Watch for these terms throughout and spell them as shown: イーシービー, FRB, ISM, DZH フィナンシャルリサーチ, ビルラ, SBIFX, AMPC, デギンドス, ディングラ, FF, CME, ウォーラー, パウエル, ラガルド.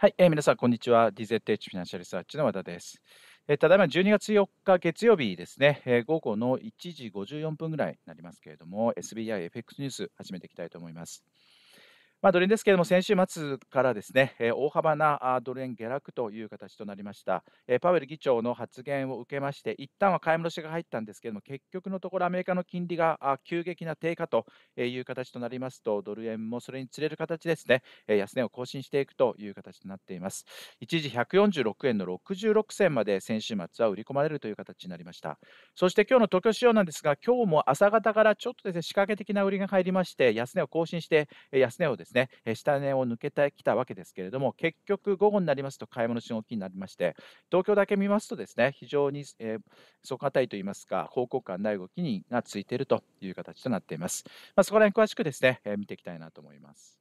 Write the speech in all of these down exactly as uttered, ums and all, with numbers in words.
はい、えー、皆さん、こんにちは。ディーゼットエイチ フィナンシャルリサーチの和田です。えー、ただいまじゅうにがつよっか月曜日ですね、えー、午後のいちじごじゅうよんぷんぐらいになりますけれども、エスビーアイエフエックス ニュース始めていきたいと思います。まあ、ドル円ですけれども、先週末からですね、えー、大幅なドル円下落という形となりました。えー、パウエル議長の発言を受けまして、一旦は買い戻しが入ったんですけれども、結局のところアメリカの金利が急激な低下という形となりますと、ドル円もそれにつれる形ですね、えー、安値を更新していくという形となっています。一時ひゃくよんじゅうろくえんのろくじゅうろくせんまで先週末は売り込まれるという形になりました。そして今日の東京市場なんですが、今日も朝方からちょっとですね、仕掛け的な売りが入りまして、安値を更新して、安値をですね、下値を抜けてきたわけですけれども、結局午後になりますと買い物の動きになりまして、東京だけ見ますとですね、非常に、えー、底堅いといいますか、方向感ない動きがついているという形となっています。まあ、そこら辺詳しくですね、えー、見ていきたいなと思います。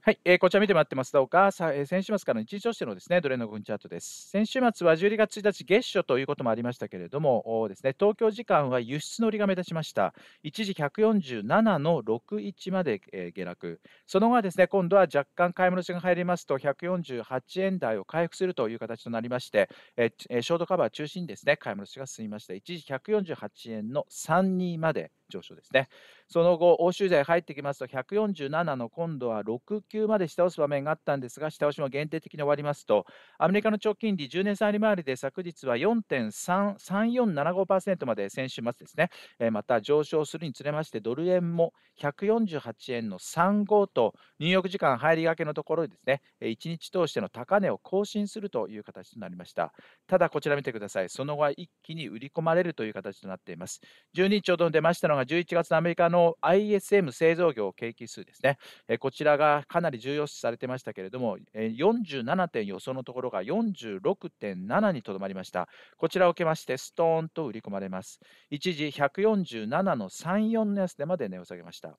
はい、えー、こちら見てもらってますだろうか。さ、えー、先週末からの一日としてのですね、ドル円の分チャートです。先週末はじゅうにがつついたち月初ということもありましたけれども、ですね、東京時間は輸出の売りが目立ちました。一時ひゃくよんじゅうななのろくじゅういちまで、えー、下落。その後はですね、今度は若干買い戻しが入りますと、ひゃくよんじゅうはちえん台を回復するという形となりまして、えー、ショートカバー中心にですね、買い戻しが進みました。一時ひゃくよんじゅうはちえんのさんじゅうにまで上昇ですね。その後、欧州材入ってきますと、ひゃくよんじゅうななの今度はろくじゅうきゅうまで下押す場面があったんですが、下押しも限定的に終わりますと、アメリカの長期金利じゅうねん債利回りで昨日は よんてんさんよんななごパーセント まで先週末ですね、えー、また上昇するにつれまして、ドル円もひゃくよんじゅうはちえんのさんじゅうごとニューヨーク時間入りがけのところでですね、いちにち通しての高値を更新するという形となりました。ただこちら見てください。その後は一気に売り込まれるという形となっています。じゅうにちほど出ましたのがじゅういちがつのアメリカの アイエスエム 製造業景気指数ですね。えこちらがかなり重要視されてましたけれども、よんじゅうななてん予想のところが よんじゅうろくてんなな にとどまりました。こちらを受けまして、ストーンと売り込まれます。一時ひゃくよんじゅうななのさんじゅうよんの安値まで値を下げました。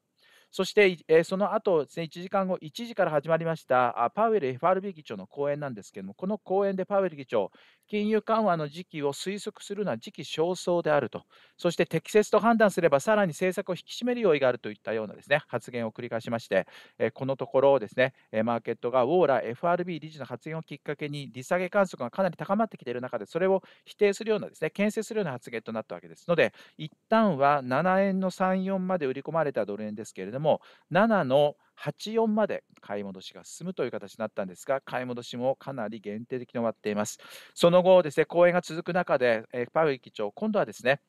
そして、えー、その後ですね、いちじかんご、いちじから始まりましたあパウエル エフアールビー 議長の講演なんですけれども、この講演でパウエル議長、金融緩和の時期を推測するのは時期尚早であると、そして適切と判断すればさらに政策を引き締める用意があるといったようなですね、発言を繰り返しまして、えー、このところですね、マーケットがウォーラー エフアールビー 理事の発言をきっかけに利下げ観測がかなり高まってきている中で、それを否定するようなですね、牽制するような発言となったわけですので、一旦はななえんのさんじゅうよんまで売り込まれたドル円ですけれども、もななのはちじゅうよんまで買い戻しが進むという形になったんですが、買い戻しもかなり限定的に終わっています。その後ですね、講演が続く中で、えー、パウエル議長、今度はですね、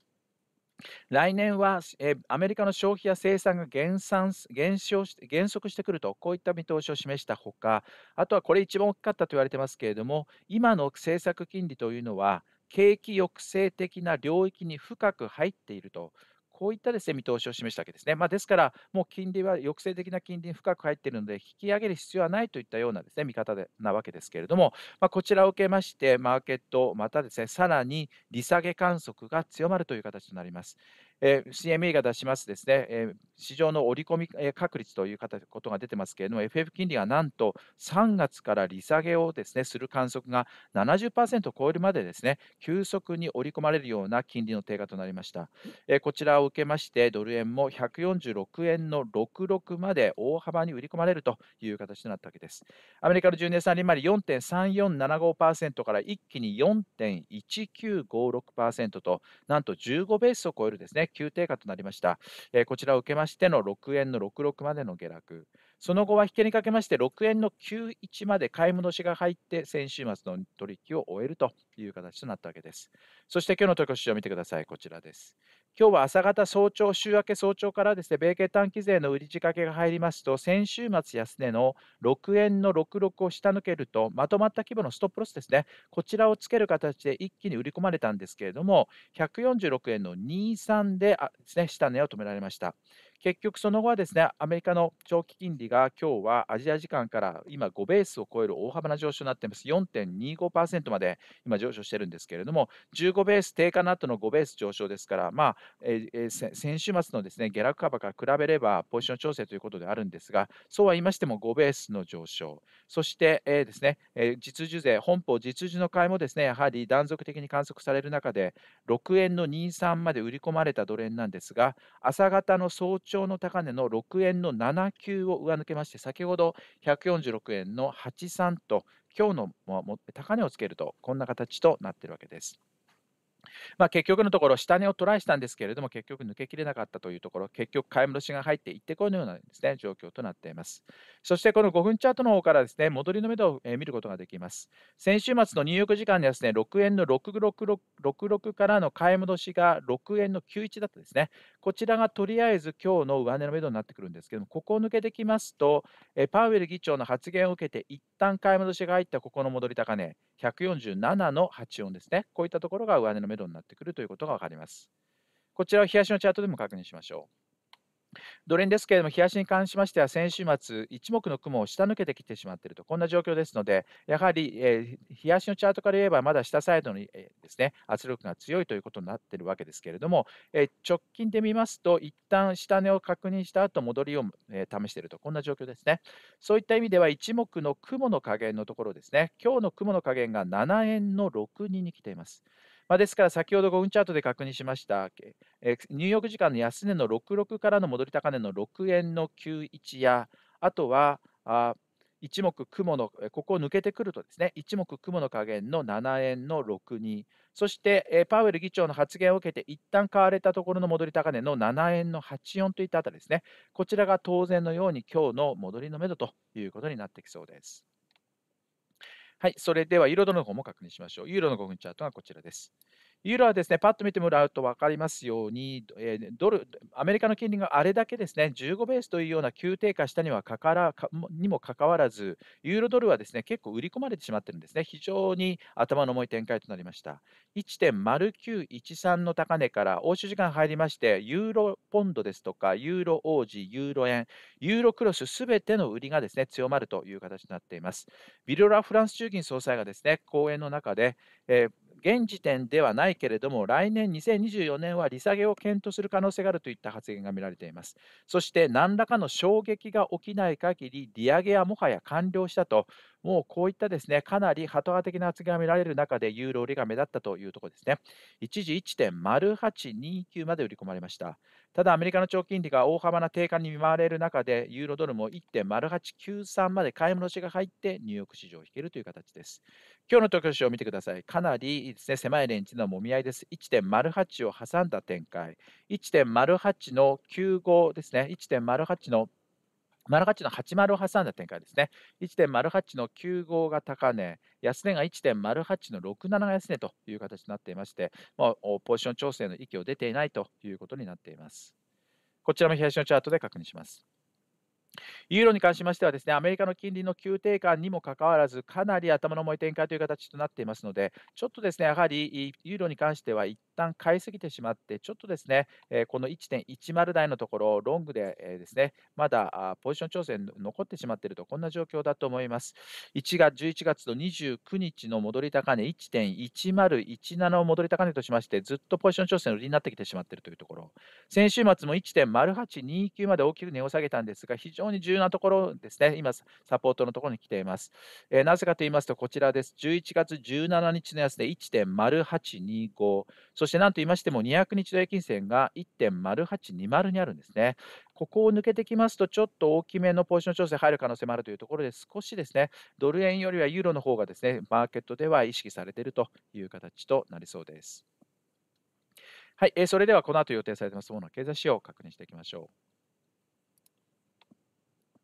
来年は、えー、アメリカの消費や生産が減産、減少し、減速してくると、こういった見通しを示したほか、あとはこれ一番大きかったと言われてますけれども、今の政策金利というのは、景気抑制的な領域に深く入っていると。こういったですね、見通しを示したわけですね。まあ、ですから、もう金利は抑制的な金利に深く入っているので、引き上げる必要はないといったようなですね、見方でなわけですけれども、まあ、こちらを受けまして、マーケット、またですね、さらに利下げ観測が強まるという形となります。えー、シーエムイー が出しますですね、えー、市場の織り込み確率ということが出てますけれども、エフエフ 金利がなんとさんがつから利下げをですね、する観測が ななじゅっパーセント を超えるまでですね、急速に織り込まれるような金利の低下となりました。えー、こちらを受けまして、ドル円もひゃくよんじゅうろくえんのろくじゅうろくまで大幅に売り込まれるという形となったわけです。アメリカのじゅうねん債利回り よんてんさんよんななごパーセント から一気に よんてんいちきゅうごろくパーセント と、なんとじゅうごベースを超えるですね、急低下となりました。えー、こちらを受けましてのろくえんのろくじゅうろくまでの下落。その後は引けにかけましてろくえんのきゅうじゅういちまで買い戻しが入って先週末の取引を終えるという形となったわけです。そして今日の東京市場を見てください。こちらです。今日は朝方早朝、週明け早朝からですね、米系短期勢の売り仕掛けが入りますと、先週末安値のろくえんのろくじゅうろくを下抜けると、まとまった規模のストップロスですね、こちらをつける形で一気に売り込まれたんですけれども、ひゃくよんじゅうろくえんのにじゅうさんでですね、下値を止められました。結局、その後はですね、アメリカの長期金利が今日はアジア時間から今ごベースを超える大幅な上昇になっています。よんてんにごパーセント まで今上昇しているんですけれども、じゅうごベース低下の後のごベース上昇ですから、まあえー、先週末のですね、下落幅から比べればポジション調整ということであるんですが、そうは言いましてもごベースの上昇、そして、えーですねえー、実需税、本邦実需の買いもですね、やはり断続的に観測される中で、ろくえんのにじゅうさんまで売り込まれたドル円なんですが、朝方の早朝長の高値のろくえんのななじゅうきゅうを上抜けまして、先ほどひゃくよんじゅうろくえんのはちじゅうさんと、今日の高値をつけると、こんな形となっているわけです。まあ結局のところ、下値をトライしたんですけれども、結局抜けきれなかったというところ、結局、買い戻しが入っていってこいのようなですね、状況となっています。そして、このごふんチャートの方からですね、戻りの目処を見ることができます。先週末のニューヨーク時間にはですね、ろくえんのろくじゅうろくからの買い戻しがろくえんのきゅうじゅういちだったですね、こちらがとりあえず今日の上値の目処になってくるんですけども、ここを抜けてきますと、パウエル議長の発言を受けて、一旦買い戻しが入ったここの戻り高値、ひゃくよんじゅうななのはちじゅうよんですね、こういったところが上値の目処になってくるということが分かります。こちらを日足のチャートでも確認しましょう。ドル円ですけれども、日足に関しましては、先週末、一目の雲を下抜けてきてしまっていると、こんな状況ですので、やはり、えー、日足のチャートから言えば、まだ下サイドに、えー、ですね、圧力が強いということになっているわけですけれども、えー、直近で見ますと、一旦下値を確認した後戻りを、えー、試していると、こんな状況ですね。そういった意味では、一目の雲の下限のところですね、今日の雲の下限がななえんのろくじゅうにに来ています。まあですから、先ほどごふんチャートで確認しました、ニューヨーク時間の安値のろくじゅうろくからの戻り高値のろくえんのきゅうじゅういちや、あとはあ一目雲の、ここを抜けてくるとですね、一目雲の下限のななえんのろくじゅうに、そしてパウエル議長の発言を受けて、一旦買われたところの戻り高値のななえんのはちじゅうよんといったあたりですね、こちらが当然のように今日の戻りのめどということになってきそうです。はい、それではユーロドルの方も確認しましょう。ユーロのごふんチャートがこちらです。ユーロはですね、パッと見てもらうと分かりますように、ドル、アメリカの金利があれだけですね、じゅうごベースというような急低下したにはかからかにもかかわらず、ユーロドルはですね、結構売り込まれてしまっているんですね、非常に頭の重い展開となりました。いちてんまるきゅういちさん の高値から、欧州時間入りまして、ユーロポンドですとか、ユーロオージー、ユーロ円、ユーロクロスすべての売りがですね、強まるという形になっています。ビルラ・フランス中銀総裁がですね、講演の中で、えー現時点ではないけれども、来年にせんにじゅうよねんは利下げを検討する可能性があるといった発言が見られています。そして、何らかの衝撃が起きない限り、利上げはもはや完了したと、もうこういったですね、かなりハト派的な発言が見られる中で、ユーロ売りが目立ったというところですね。一時 いちてんまるはちにきゅう まで売り込まれました。ただ、アメリカの長期金利が大幅な低下に見舞われる中で、ユーロドルも いちてんまるはちきゅうさん まで買い戻しが入って、ニューヨーク市場を引けるという形です。今日の東京市場を見てください。かなりいいですね、狭いレンジのもみ合いです。いちてんまるはち を挟んだ展開。いちてんまるはちのきゅうじゅうごですね。いちてんまるはちのはちじゅうを挟んだ展開ですね。いちてんまるはちのきゅうじゅうごが高値、安値が いちてんまるはちのろくじゅうななが安値という形になっていまして、もうポジション調整の域を出ていないということになっています。こちらも日足のチャートで確認します。ユーロに関しましてはですね、アメリカの金利の急低下にもかかわらず、かなり頭の重い展開という形となっていますので、ちょっとですね、やはりユーロに関しては一旦買いすぎてしまって、ちょっとですね、この いちてんいちまる 台のところ、ロングでですね、まだポジション調整残ってしまっていると、こんな状況だと思います。じゅういちがつのにじゅうくにちの戻り高値、いちてんいちまるいちなな を戻り高値としまして、ずっとポジション調整の売りになってきてしまっているというところ、先週末も いちてんまるはちにきゅう まで大きく値を下げたんですが、非常に非常に重要なところですね、今、サポートのところに来ています。えー、なぜかと言いますと、こちらです。じゅういちがつじゅうしちにちの安値 いちてんまるはちにご、そしてなんと言いましても、にひゃくにち平均線が いちてんまるはちにまる にあるんですね。ここを抜けてきますと、ちょっと大きめのポジション調整入る可能性もあるというところで、少しですね、ドル円よりはユーロの方がですね、マーケットでは意識されているという形となりそうです。はい、えー、それではこの後予定されています主な経済指標を確認していきましょう。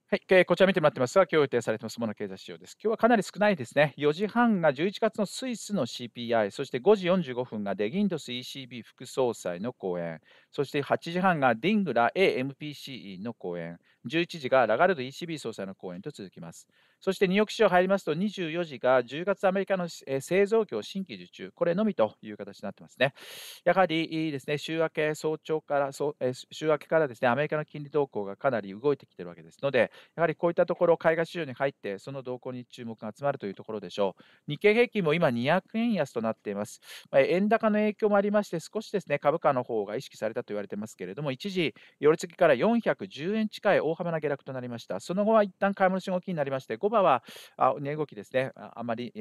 はい、こちら見てもらってますが、今日予定されています主な経済指標です。今日はかなり少ないですね。よじはんがじゅういちがつのスイスの シーピーアイ、そしてごじよんじゅうごふんがデギンドス イーシービー 副総裁の講演、そしてはちじはんがディングラ エーエムピーシー の講演、じゅういちじがラガルド イーシービー 総裁の講演と続きます。そしてニューヨーク市場入りますと、にじゅうよじがじゅうがつアメリカの製造業新規受注、これのみという形になってますね。やはりですね、週明け早朝から、週明けからですね、アメリカの金利動向がかなり動いてきているわけですので、やはりこういったところ、海外市場に入って、その動向に注目が集まるというところでしょう。日経平均も今、にひゃくえんやすとなっています。円高の影響もありまして、少しですね、株価の方が意識されたと言われてますけれども、一時、寄り付きからよんひゃくじゅうえん近い大幅な下落となりました。その後は一旦買い戻し動きになりまして、ごばは値動きですね、あまり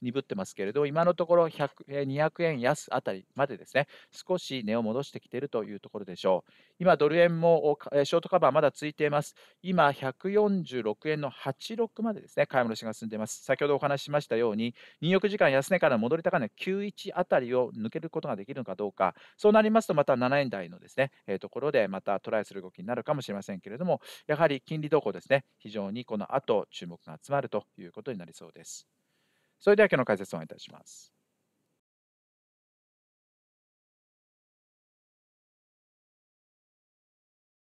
鈍ってますけれど、今のところひゃくえんにひゃくえん安あたりまでですね、少し値を戻してきているというところでしょう。今ドル円もショートカバーまだついています。今ひゃくよんじゅうろくえんのはちじゅうろくまでですね、買い戻しが進んでいます。先ほどお話ししましたように、入浴時間安値から戻り高値きゅうじゅういちあたりを抜けることができるのかどうか。そうなりますとまたななえんだいのですね、えー、ところでまたトライする動きになるかもしれませんけれども、やはり金利動向ですね、非常にこの後注目が集まるということになりそうです。それでは今日の解説をお願いいたします。